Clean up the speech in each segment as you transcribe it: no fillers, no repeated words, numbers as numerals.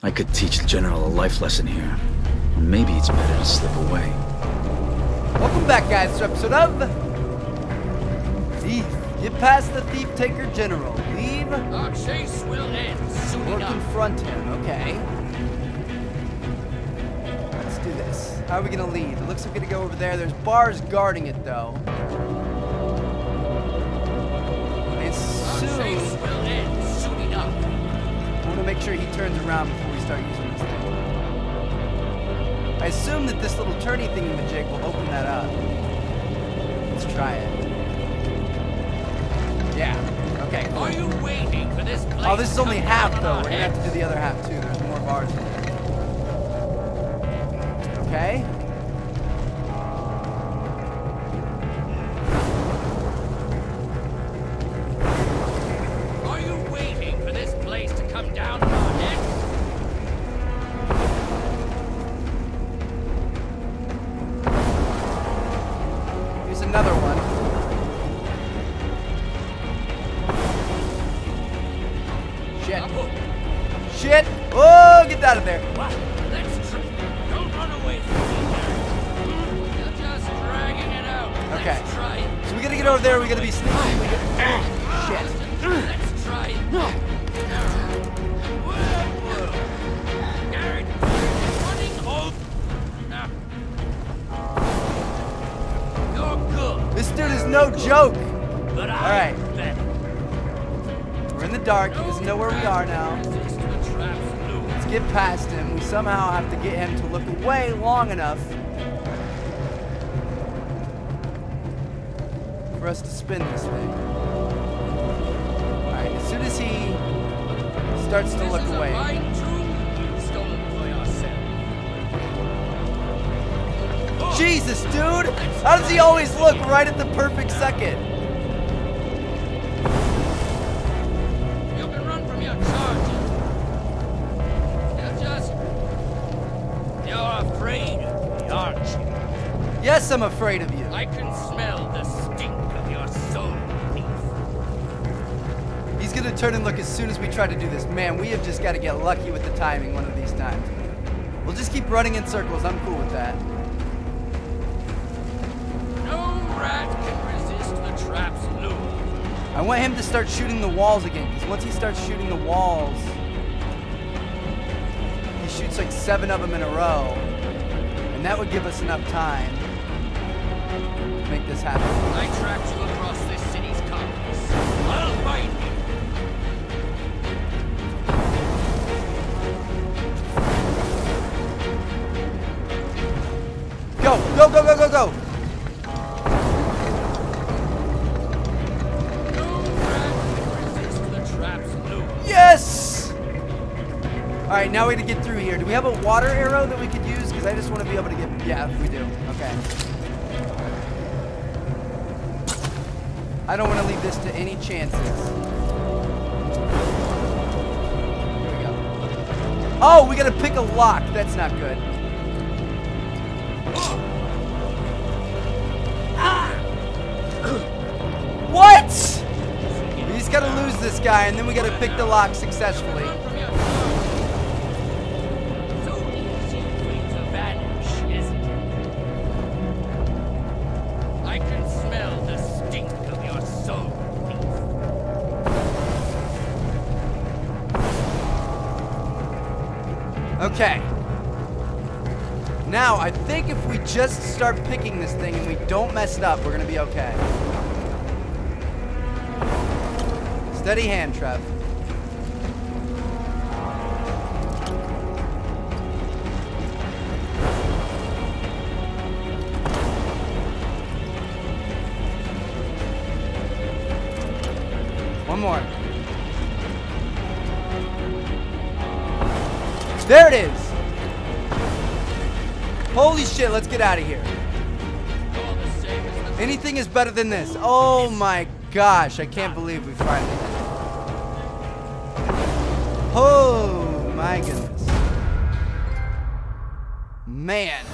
I could teach the General a life lesson here. Or maybe it's better to slip away. Welcome back, guys, to episode of... Thief. Get past the Thief Taker General. Leave... Our chase will end soon enough. Or confront him, okay. Let's do this. How are we gonna leave? It looks like we're gonna go over there. There's bars guarding it, though. And soon... Our chase will end soon enough. I wanna make sure he turns around before we start using this thing. I assume that this little turny thingy majig will open that up. Let's try it. Yeah. Okay, cool. Are you waiting for this place? Oh, this is only half, though. We're gonna have to do the other half, too. There's more bars in there. Okay. Another one. Shit. Shit! Oh, get out of there. Don't run away from me. You're just dragging it out. Okay. So we gotta get over there, we gotta be sneaky. Shit. Let's try it. Aaron, running this dude is no joke. Alright. We're in the dark. He doesn't know where we are now. Let's get past him. We somehow have to get him to look away long enough for us to spin this thing. Alright, as soon as he starts to look away. Jesus, dude! How does he always look right at the perfect second? You can run from your charges. You're afraid of me, aren't you? Yes, I'm afraid of you. I can smell the stink of your soul, thief. He's gonna turn and look as soon as we try to do this. Man, we have just got to get lucky with the timing one of these times. We'll just keep running in circles. I'm cool with that. I want him to start shooting the walls again, because once he starts shooting the walls, he shoots like 7 of them in a row, and that would give us enough time to make this happen. I tracked you across this city's compass. I'll find you. Go, go, go, go, go, go. Alright, now we gotta get through here. Do we have a water arrow that we could use? Because I just want to be able to get... Yeah, we do. Okay. I don't want to leave this to any chances. Here we go. Oh, we gotta pick a lock. That's not good. What? We just gotta lose this guy, and then we gotta pick the lock successfully. Okay, now I think if we just start picking this thing and we don't mess it up, we're gonna be okay. Steady hand, Trev. One more. There it is! Holy shit, let's get out of here. Anything is better than this. Oh my gosh, I can't believe we finally did it. Oh my goodness. Man.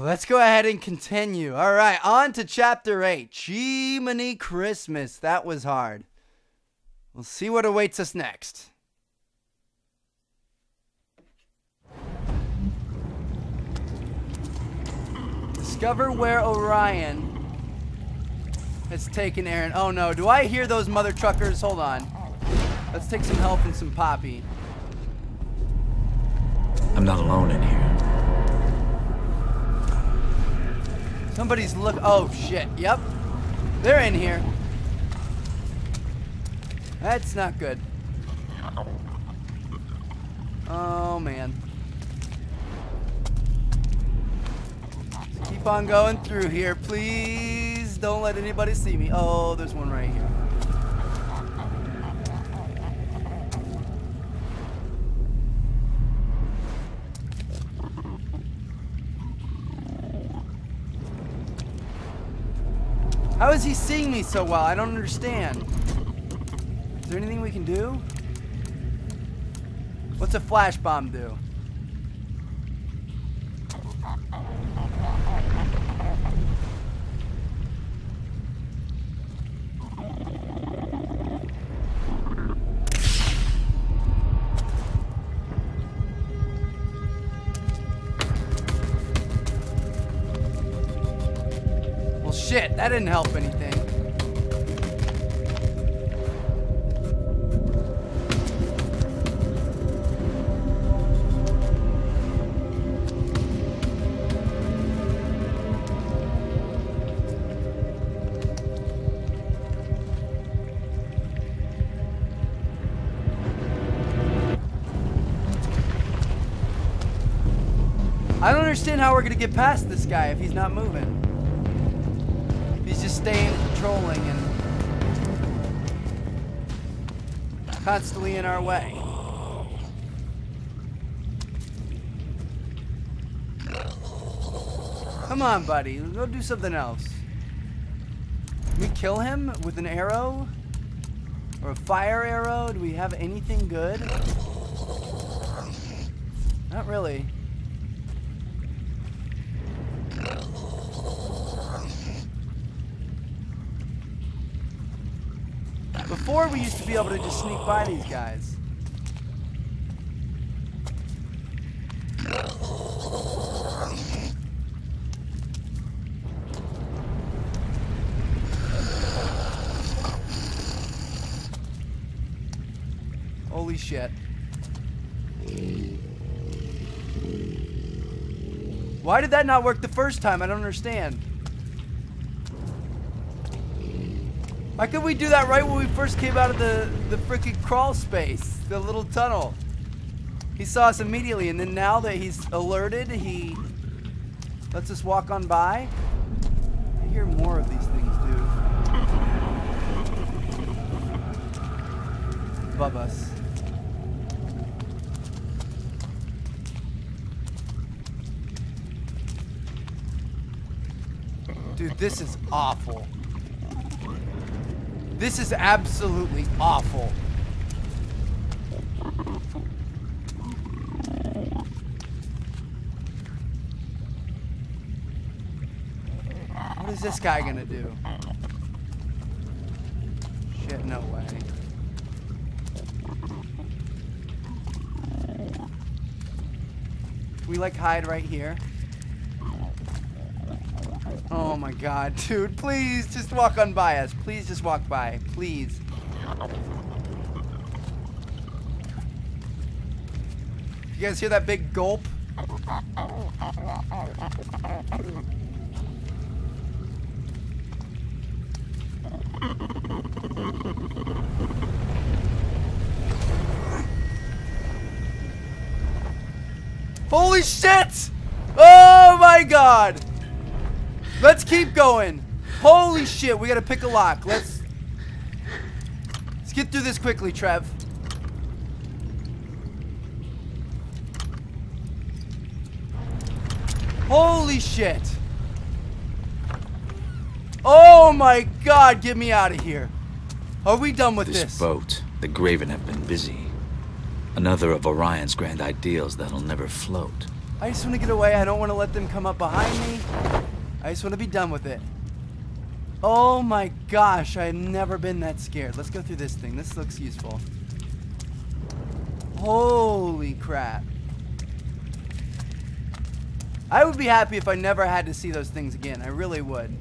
Let's go ahead and continue. Alright, on to chapter 8. Jiminy Christmas, that was hard. We'll see what awaits us next. Discover where Orion has taken Aaron. Oh no, do I hear those mother truckers? Hold on. Let's take some help and some poppy. I'm not alone in here. Somebody's look. Oh shit, yep. They're in here. That's not good. Oh man. Let's keep on going through here, please. Don't let anybody see me. Oh, there's one right here. How is he seeing me so well? I don't understand. Is there anything we can do? What's a flash bomb do? Shit, that didn't help anything. I don't understand how we're gonna get past this guy if he's not moving. Just staying patrolling and constantly in our way. Come on, buddy. Go do something else. Can we kill him with an arrow? Or a fire arrow? Do we have anything good? Not really. Before, we used to be able to just sneak by these guys. Holy shit. Why did that not work the first time? I don't understand. Why couldn't we do that right when we first came out of the freaking crawl space, the little tunnel? He saw us immediately, and then now that he's alerted, he lets us walk on by. I hear more of these things, dude. Above us. Dude, this is awful. This is absolutely awful. What is this guy gonna do? Shit, no way. We like hide right here. Oh my god, dude, please just walk on by us. Please just walk by. Please. You guys hear that big gulp? Holy shit! Oh my god! Let's keep going. Holy shit, we gotta pick a lock. Let's get through this quickly, Trev. Holy shit. Oh my god, get me out of here. Are we done with this? This boat, the Graven have been busy. Another of Orion's grand ideals that'll never float. I just wanna get away. I don't wanna let them come up behind me. I just want to be done with it. Oh my gosh, I've never been that scared. Let's go through this thing. This looks useful. Holy crap. I would be happy if I never had to see those things again. I really would.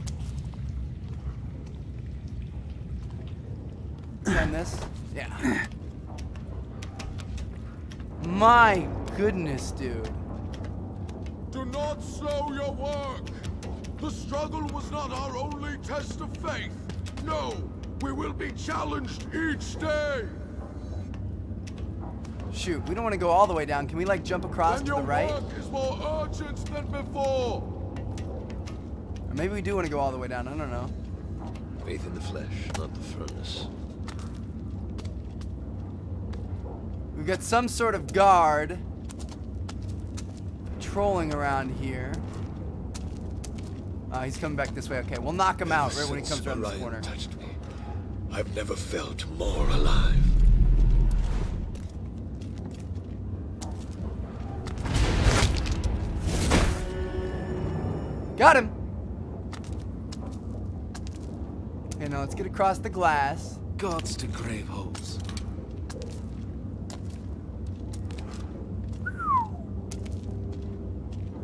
And this? Yeah. My goodness, dude. Do not slow your work. The struggle was not our only test of faith. No, we will be challenged each day. Shoot, we don't want to go all the way down. Can we like jump across to the right? Your work is more urgent than before. Or maybe we do want to go all the way down. I don't know. Faith in the flesh, not the furnace. We've got some sort of guard trolling around here. He's coming back this way. Okay, we'll knock him out right when he comes around this corner. Touched me, I've never felt more alive. Got him. Okay, now let's get across the glass. Gods to grave holes.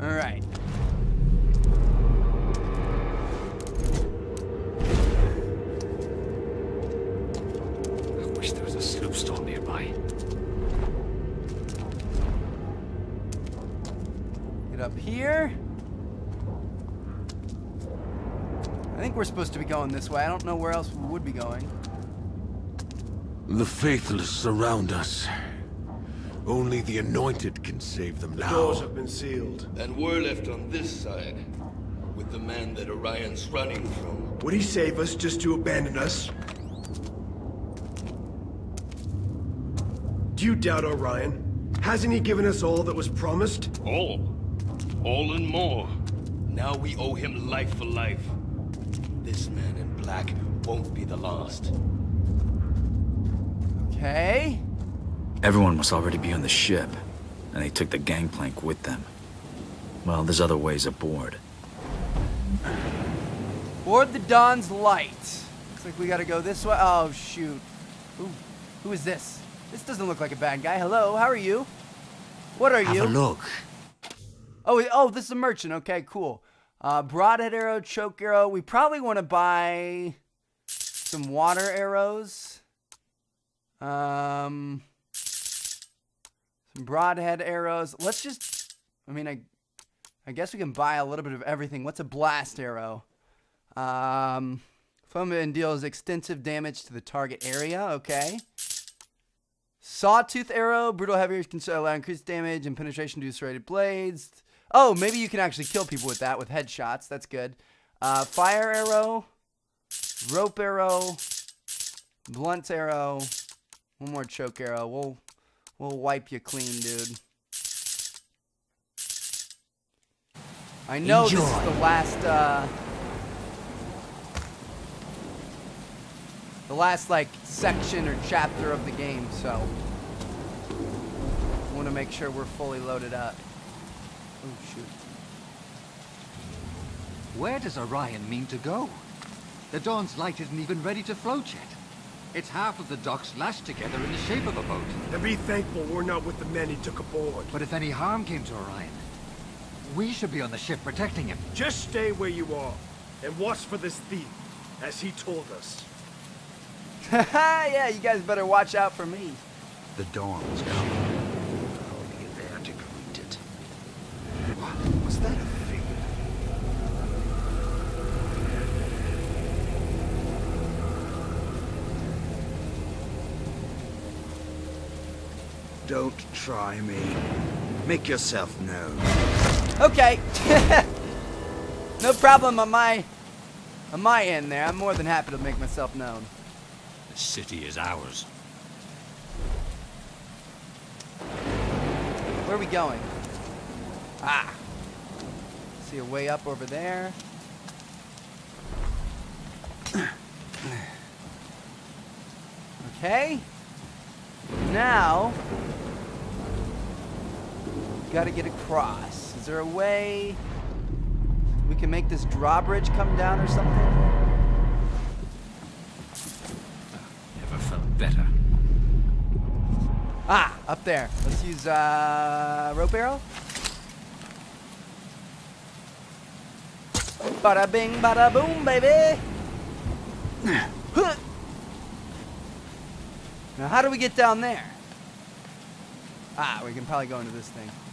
All right. I wish there was a sloop store nearby. Get up here. I think we're supposed to be going this way. I don't know where else we would be going. The faithless surround us. Only the anointed can save them now. The doors have been sealed. And we're left on this side, with the man that Orion's running from. Would he save us just to abandon us? Do you doubt Orion? Hasn't he given us all that was promised? All. All and more. Now we owe him life for life. This man in black won't be the last. Okay. Everyone must already be on the ship, and they took the gangplank with them. Well, there's other ways aboard. Board the Dawn's Light. Looks like we gotta go this way. Oh, shoot. Ooh, who is this? This doesn't look like a bad guy. Hello, how are you? What are you? Have a look. Oh, this is a merchant. Okay, cool. Broadhead arrow, choke arrow. We probably want to buy some water arrows. Broadhead arrows. Let's just, I guess we can buy a little bit of everything. What's a blast arrow? Foamit and deals extensive damage to the target area. Okay. Sawtooth arrow. Brutal heavy can allow increased damage and penetration to serrated blades. Oh, maybe you can actually kill people with that, with headshots. That's good. Fire arrow. Rope arrow. Blunt arrow. One more choke arrow. We'll wipe you clean, dude. I know Enjoy. This is the last like section or chapter of the game, so I want to make sure we're fully loaded up. Oh shoot! Where does Orion mean to go? The Dawn's Light isn't even ready to float yet. It's half of the docks lashed together in the shape of a boat. And be thankful we're not with the men he took aboard. But if any harm came to Orion, we should be on the ship protecting him. Just stay where you are, and watch for this thief, as he told us. Yeah, you guys better watch out for me. The dawn's coming. I'll be there to greet it. What was that? Don't try me. Make yourself known. Okay. No problem on my end there. I'm more than happy to make myself known. The city is ours. Where are we going? Ah. See a way up over there. Okay. Now... gotta get across. Is there a way we can make this drawbridge come down or something? Never felt better. Ah, up there. Let's use rope arrow. Bada bing, bada boom, baby. Now, how do we get down there? Ah, we can probably go into this thing.